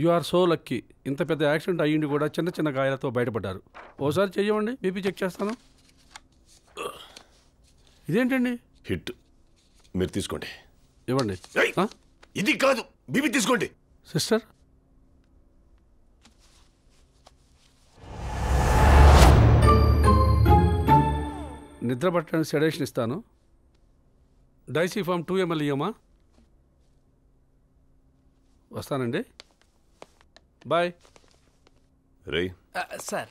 You are so lucky, ఇంత పెద్ద accident అయ్యింది కూడా చిన్న చిన్న గాయాలతో బయటపడ్డారు. ఓసారి చెయ్యండి, బీపీ చెక్ చేస్తాను. ఇదేంటండి హిట్? మీరు తీసుకోండి, ఇవ్వండి. ఇది కాదు, బీపీ తీసుకోండి. సిస్టర్ నిద్ర పట్టడానికి సెడేషన్ ఇస్తాను. డైసీఫామ్ 2 ml ఇయ్యమా? వస్తానండి, బాయ్. రే సార్,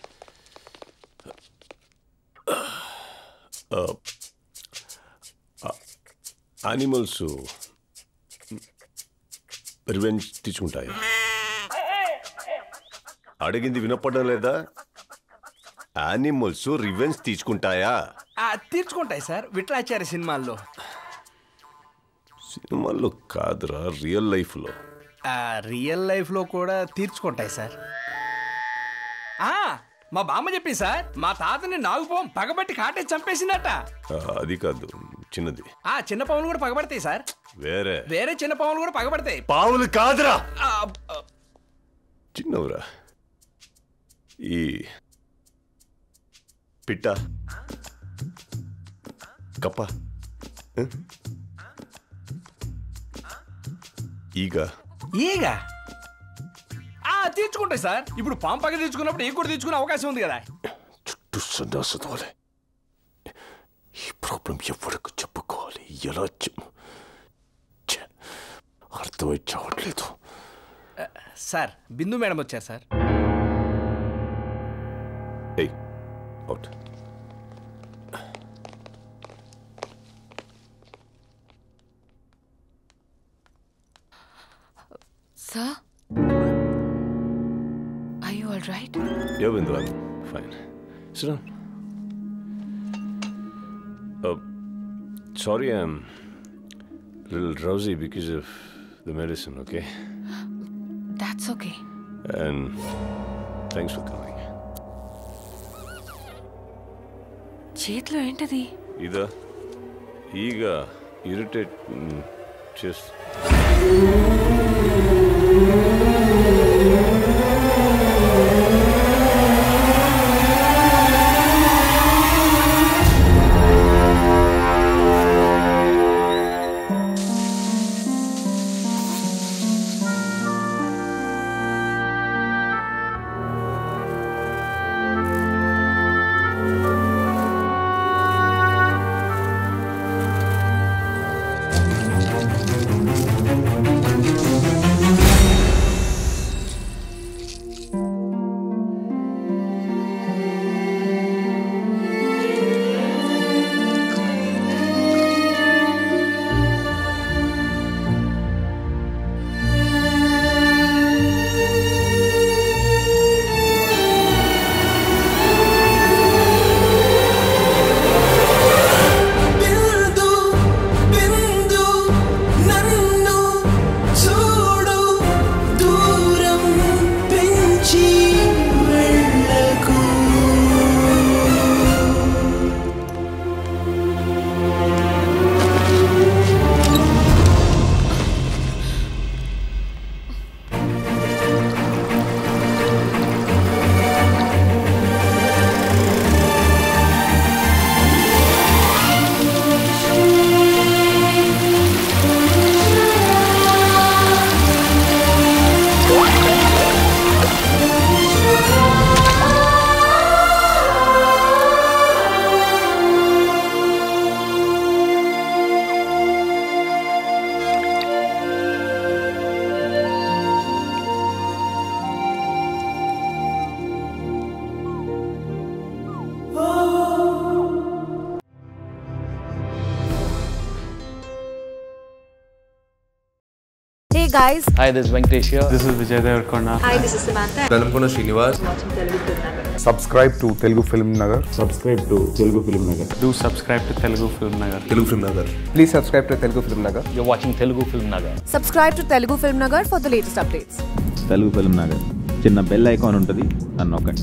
యానిమల్స్ రివెంజ్ తీసుకుంటాయి. అడిగింది వినపడడం లేదా? యానిమల్స్ రివెంజ్ తీసుకుంటాయా? తీర్చుకుంటాయి సార్, విఠలాచార్య సినిమాల్లో. సినిమాల్లో కాదురా, రియల్ లైఫ్లో. రియల్ లైఫ్లో కూడా తీర్చుకుంటాయి సార్. మా బామ్మ చెప్పి సార్, మా తాతని నాగుపోవం పగబట్టి కాటే చంపేసిందట. అది కాదు, చిన్నది. చిన్న పాములు కూడా పగబడతాయి సార్. వేరే వేరే చిన్న పాములు కూడా పగబడతాయి. పాములు కాదురా, చిన్నవురా. ఈ పిట్ట, కప్ప, ఈగ. ఈగ తీర్చుకుంటాయి సార్. ఇప్పుడు పాము పగ తీర్చుకున్నప్పుడు ఈగ కూడా తీర్చుకునే అవకాశం ఉంది కదా. చుట్టూ సన్నాసే ఈ ప్రాబ్లం ఎవరికి చెప్పుకోవాలి, ఎలా అర్థమై చావట్లేదు సార్. బిందు మేడం వచ్చారు sir. Sir, are you all right? Yeah, Bindu, I'm fine. Sit down. Sorry, I'm a little drowsy because of the medicine, okay? That's okay. And thanks for coming. చేతిలో ఏంటది? ఇదా ఈగ ఇరిటేట్ చేస్తా. Guys. Hi, this is Venkatesh here. This is Vijay Devarakonda. Hi, this is Samantha. Kalampuna Srinivas. Watching Telugu Film Nagar. Subscribe to Telugu Film Nagar. Subscribe to Telugu Film Nagar. Do subscribe to Telugu Film Nagar. Telugu Film Nagar. Please subscribe to Telugu Film Nagar. You're watching Telugu Film Nagar. Subscribe to Telugu Film Nagar for the latest updates. Telugu Film Nagar. Chinna bell icon untadi, annokandi.